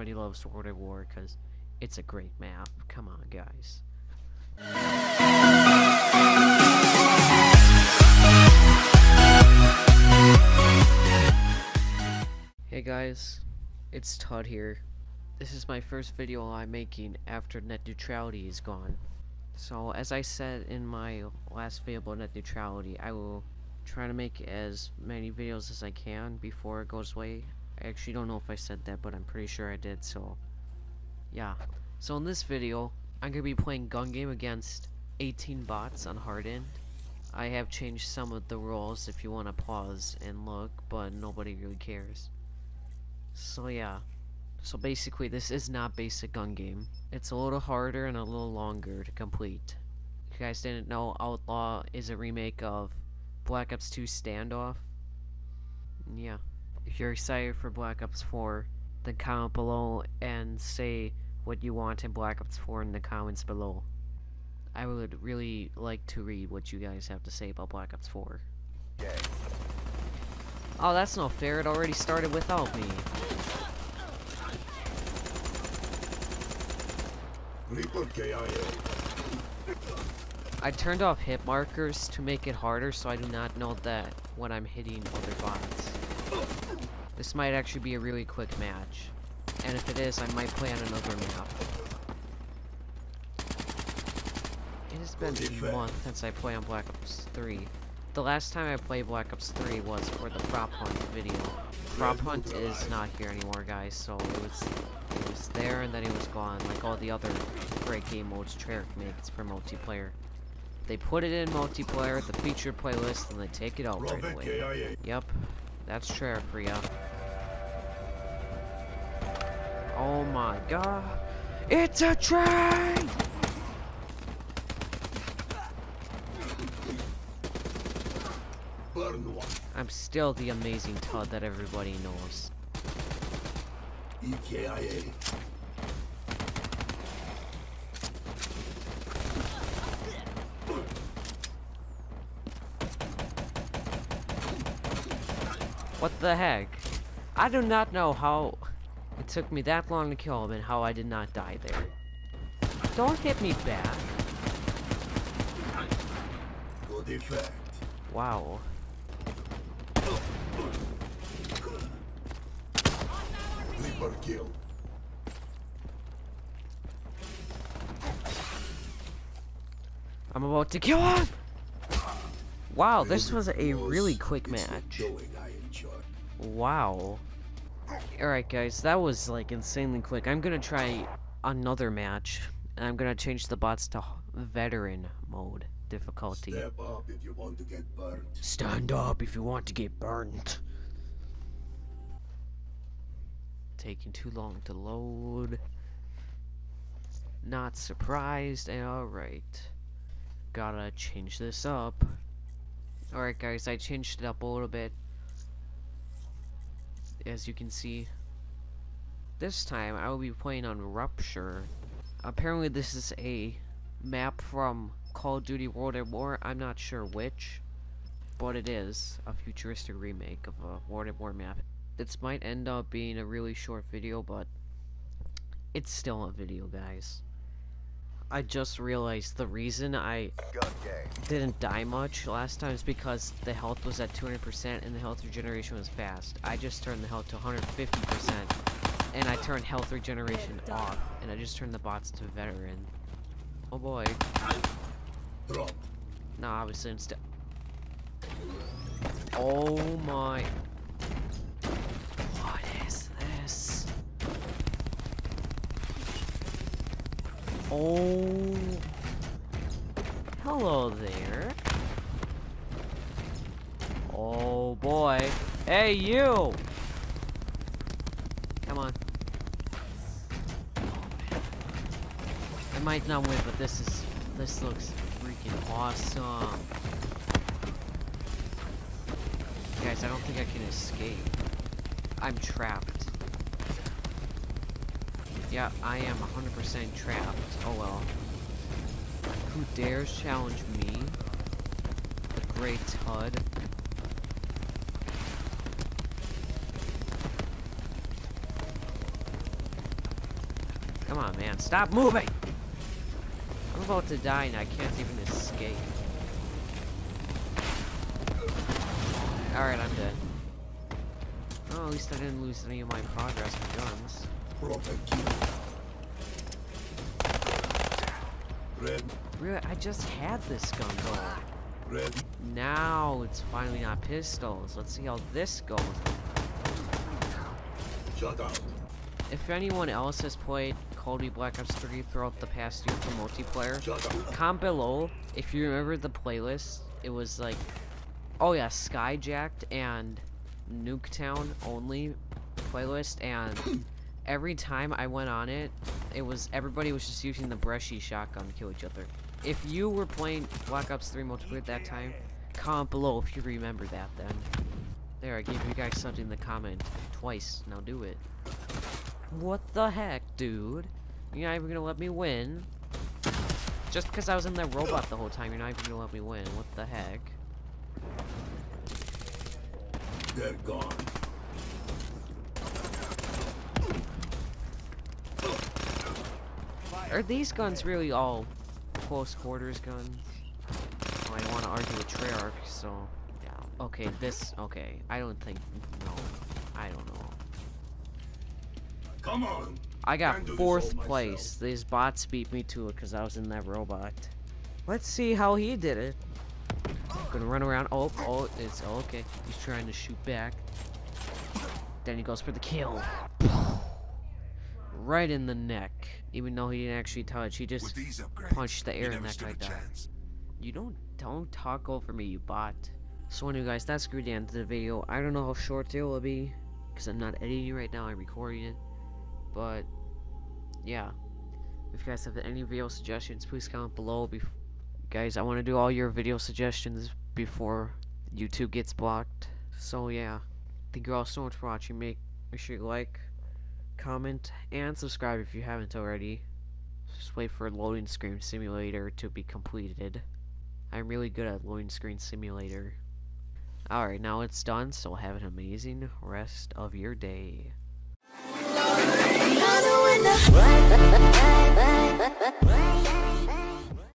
everybody loves World at War because it's a great map. Come on, guys. Hey guys, it's Todd here. This is my first video I'm making after net neutrality is gone. So as I said in my last video about net neutrality, I will try to make as many videos as I can before it goes away. I actually don't know if I said that, but I'm pretty sure I did, so yeah. So in this video, I'm going to be playing gun game against 18 bots on hard end. I have changed some of the rules if you want to pause and look, but nobody really cares. So yeah. So basically, this is not basic gun game. It's a little harder and a little longer to complete. If you guys didn't know, Outlaw is a remake of Black Ops 2 Standoff. Yeah. If you're excited for Black Ops 4, then comment below and say what you want in Black Ops 4 in the comments below. I would really like to read what you guys have to say about Black Ops 4. Okay. Oh, that's not fair. It already started without me. I turned off hit markers to make it harder so I do not know that when I'm hitting other bots. This might actually be a really quick match. And if it is, I might play on another map. It has been a month since I played on Black Ops 3. The last time I played Black Ops 3 was for the Prop Hunt video. Prop Hunt is not here anymore, guys, so it was there and then it was gone, like all the other great game modes Treyarch makes for multiplayer. They put it in multiplayer, the feature playlist, and they take it out right away. Yep, that's Treyarch for ya. Oh my god, it's a train! I'm still the amazing Todd that everybody knows. EKIA. What the heck? I do not know how it took me that long to kill him and how I did not die there. Don't hit me back. Good effect. Wow. Kill. I'm about to kill him! Wow, this was a really quick match. Wow. Alright guys, that was like insanely quick. I'm gonna try another match, and I'm gonna change the bots to veteran mode difficulty. Step up if you want to get burnt. Stand up if you want to get burnt. Taking too long to load. Not surprised. Alright. Gotta change this up. Alright guys, I changed it up a little bit. As you can see. This time I will be playing on Rupture. Apparently this is a map from Call of Duty World at War. I'm not sure which. But it is a futuristic remake of a World at War map. This might end up being a really short video, but it's still a video, guys. I just realized the reason I didn't die much last time is because the health was at 200% and the health regeneration was fast. I just turned the health to 150% and I turned health regeneration off and I just turned the bots to veteran. Oh boy. Nah, I was instead. Oh my. Oh, hello there. Oh boy. Hey, you. Come on. I might not win, but this looks freaking awesome. Guys, I don't think I can escape. I'm trapped. Yeah, I am 100% trapped. Oh well. Who dares challenge me? The great Todd. Come on, man. Stop moving! I'm about to die and I can't even escape. Alright, I'm dead. Oh, at least I didn't lose any of my progress with guns. Red. Really, I just had this gun though. Red. Now it's finally not pistols. Let's see how this goes. Shut up. If anyone else has played Call of Duty Black Ops 3 throughout the past year for multiplayer, comment below if you remember the playlist. It was like, oh yeah, Skyjacked and Nuketown only playlist, and every time I went on it, it was everybody was just using the brushy shotgun to kill each otother. If you were playing Black Ops 3 multiplayer at that time, comment below if you remember that then. There, I gave you guys something to comment twice. Now do it. What the heck, dude? You're not even gonna let me win. Just because I was in that robot the whole time, you're not even gonna let me win. What the heck? They're gone. Are these guns really all close quarters guns? Well, I don't want to argue with Treyarch, so yeah. Okay, this. Okay, I don't think. No, I don't know. Come on. I got fourth place. These bots beat me to it because I was in that robot. Let's see how he did it. I'm gonna run around. Oh, it's okay. He's trying to shoot back. Then he goes for the kill. Right in the neck. Even though he didn't actually touch, he just punched the air and that guy died. You don't talk over me, you bot. So anyway, guys, that's gonna be the end of the video. I don't know how short it will be because I'm not editing right now. I'm recording it. But yeah, if you guys have any video suggestions, please comment below. Guys, I want to do all your video suggestions before YouTube gets blocked. So yeah, thank you all so much for watching. Make sure you like, comment, and subscribe if you haven't already. Just wait for Loading Screen Simulator to be completed. I'm really good at Loading Screen Simulator. Alright, now it's done, so have an amazing rest of your day.